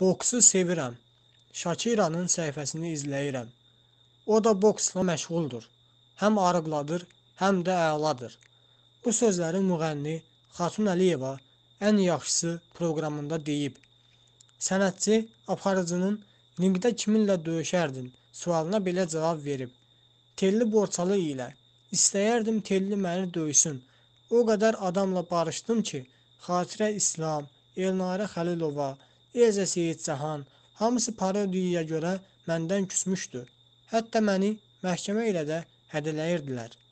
Boksu sevirəm. Şakiranın səhifəsini izləyirəm. O da boksla məşğuldur. Həm arıqladır, həm də əladır. Bu sözləri müğənni Xatun Aliyeva ən yaxşısı proqramında deyib. Sənətçi aparıcının "Ringdə kiminlə döyüşərdin?" sualına belə cavab verib. Telli Borçalı ilə "İstəyərdim Telli məni döysün. O qədər adamla barışdım ki, Xatirə İslam, Elnari Xəlilova, Eze Seyid Səhan hamısı parodiyaya görə məndən küsmüşdü. Hətta məni məhkəmə ilə də hədələyirdilər."